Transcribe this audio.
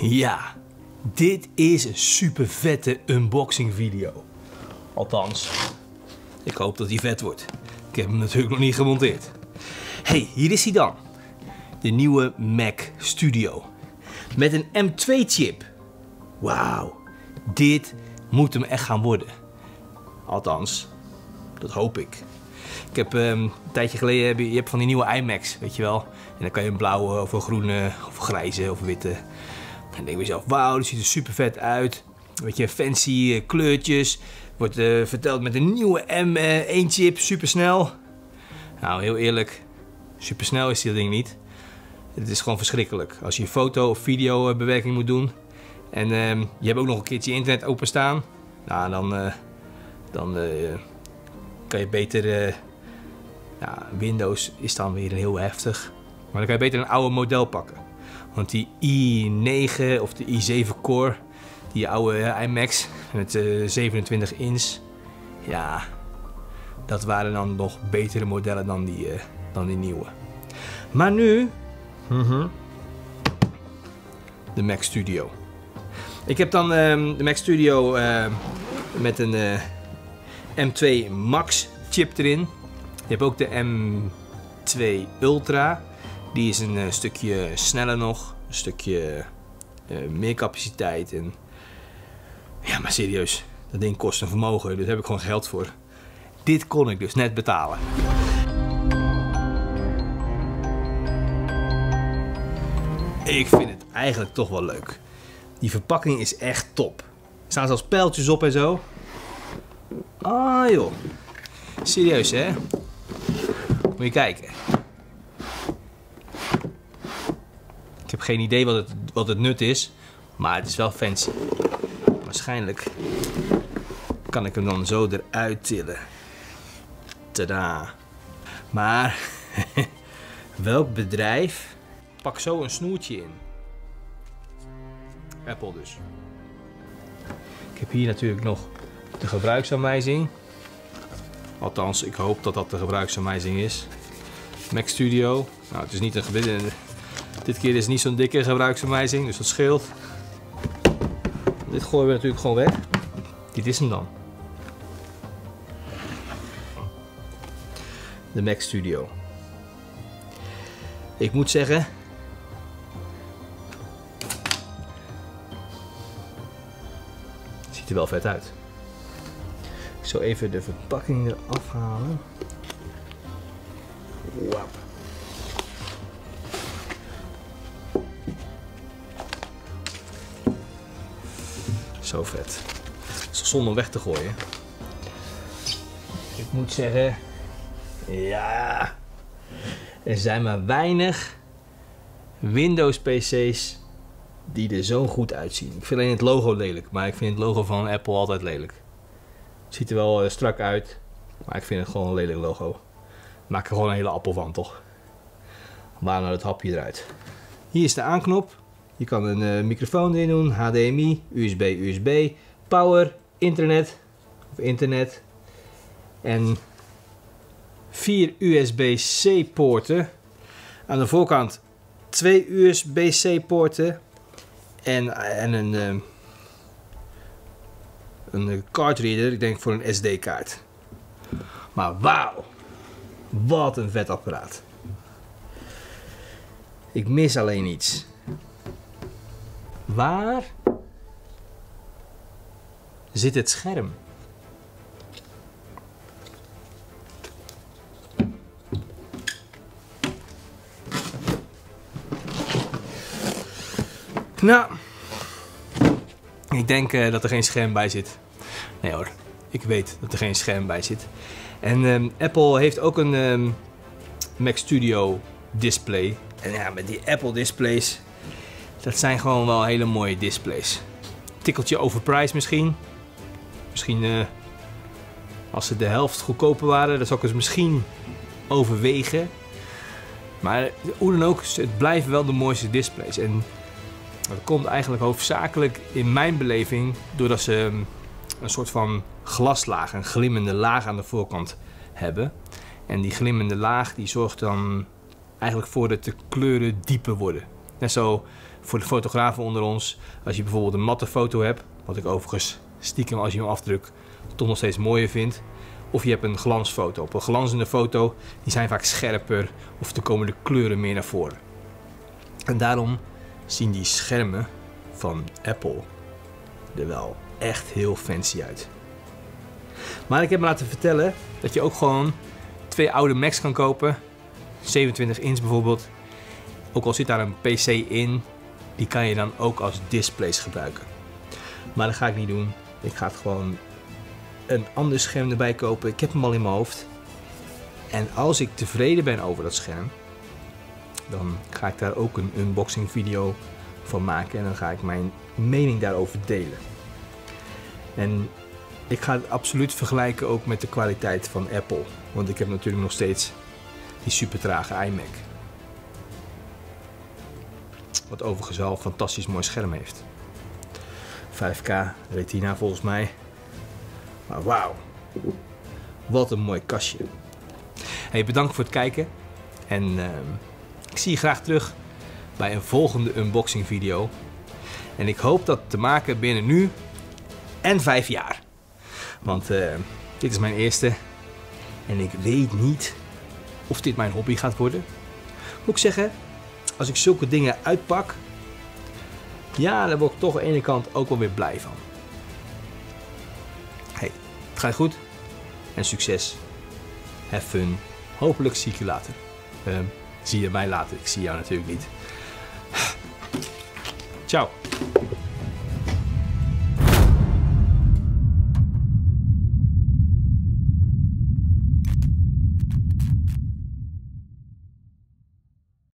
Ja, dit is een super vette unboxing video. Althans, ik hoop dat hij vet wordt. Ik heb hem natuurlijk nog niet gemonteerd. Hey, hier is hij dan. De nieuwe Mac Studio. Met een M2 chip. Wauw, dit moet hem echt gaan worden. Althans, dat hoop ik. Ik heb een tijdje geleden, je hebt van die nieuwe iMacs, weet je wel. En dan kan je een blauwe of een groene of een grijze of een witte. En dan denk je zelf, wauw, dat ziet er super vet uit. Weet je, fancy kleurtjes. Wordt verteld met een nieuwe M1 chip, supersnel. Nou, heel eerlijk, supersnel is dit ding niet. Het is gewoon verschrikkelijk. Als je foto of video bewerking moet doen en je hebt ook nog een keertje internet openstaan. Nou, dan kan je beter... ja, Windows is dan weer heel heftig. Maar dan kan je beter een oude model pakken. Want die i9 of de i7 Core, die oude iMacs met 27 inch. Ja, dat waren dan nog betere modellen dan die nieuwe. Maar nu... de Mac Studio. Ik heb dan de Mac Studio met een M2 Max chip erin. Je hebt ook de M2 Ultra. Die is een stukje sneller nog. Een stukje meer capaciteit. En... ja, maar serieus. Dat ding kost een vermogen. Dus daar heb ik gewoon geld voor. Dit kon ik dus net betalen. Ik vind het eigenlijk toch wel leuk. Die verpakking is echt top. Er staan zelfs pijltjes op en zo. Ah joh. Serieus hè. Moet je kijken. Ik heb geen idee wat het nut is. Maar het is wel fancy. Waarschijnlijk kan ik hem dan zo eruit tillen. Tadaa. Maar welk bedrijf... pak zo een snoertje in. Apple dus. Ik heb hier natuurlijk nog de gebruiksaanwijzing. Althans, ik hoop dat dat de gebruiksaanwijzing is. Mac Studio. Nou, het is niet een... dit keer is het niet zo'n dikke gebruiksaanwijzing, dus dat scheelt. Dit gooien we natuurlijk gewoon weg. Dit is hem dan. De Mac Studio. Ik moet zeggen... ziet er wel vet uit. Ik zal even de verpakking eraf halen. Wap. Zo vet. Het is zonde om weg te gooien. Ik moet zeggen... ja... er zijn maar weinig Windows PC's die er zo goed uitzien. Ik vind alleen het logo lelijk, maar ik vind het logo van Apple altijd lelijk. Het ziet er wel strak uit, maar ik vind het gewoon een lelijk logo. Ik maak er gewoon een hele appel van, toch? Waar nou dat hapje eruit? Hier is de aanknop. Je kan een microfoon erin doen, HDMI, USB, power, internet en 4 USB-C poorten. Aan de voorkant 2 USB-C poorten. En een card reader, ik denk voor een SD-kaart. Maar wauw! Wat een vet apparaat. Ik mis alleen iets. Waar zit het scherm? Nou, ik denk dat er geen scherm bij zit. Nee hoor, ik weet dat er geen scherm bij zit. En Apple heeft ook een Mac Studio display. En ja, met die Apple displays, dat zijn gewoon wel hele mooie displays. Tikkeltje overpriced misschien. Misschien als ze de helft goedkoper waren, dan zou ik het misschien overwegen. Maar hoe dan ook, het blijven wel de mooiste displays. En dat komt eigenlijk hoofdzakelijk in mijn beleving doordat ze een soort van glaslaag, een glimmende laag aan de voorkant hebben. En die glimmende laag die zorgt dan eigenlijk voor dat de kleuren dieper worden. Net zo voor de fotografen onder ons, als je bijvoorbeeld een matte foto hebt, wat ik overigens stiekem als je hem afdrukt toch nog steeds mooier vind. Of je hebt een glansfoto. Op een glanzende foto, die zijn vaak scherper of er komen de kleuren meer naar voren. En daarom zien die schermen van Apple er wel echt heel fancy uit. Maar ik heb me laten vertellen dat je ook gewoon twee oude Macs kan kopen. 27 inch bijvoorbeeld. Ook al zit daar een PC in, die kan je dan ook als displays gebruiken. Maar dat ga ik niet doen. Ik ga het gewoon een ander scherm erbij kopen. Ik heb hem al in mijn hoofd. En als ik tevreden ben over dat scherm, dan ga ik daar ook een unboxing video van maken. En dan ga ik mijn mening daarover delen. En ik ga het absoluut vergelijken ook met de kwaliteit van Apple. Want ik heb natuurlijk nog steeds die super trage iMac. Wat overigens al een fantastisch mooi scherm heeft. 5K retina volgens mij. Maar wauw, wat een mooi kastje. Hey, bedankt voor het kijken. En ik zie je graag terug bij een volgende unboxing video. En ik hoop dat te maken binnen nu en 5 jaar. Want dit is mijn eerste. En ik weet niet of dit mijn hobby gaat worden. Moet ik zeggen, als ik zulke dingen uitpak, ja, daar word ik toch aan de ene kant ook wel weer blij van. Hey, het gaat goed en succes. Have fun. Hopelijk zie ik je later. Zie je mij later, ik zie jou natuurlijk niet. Ciao.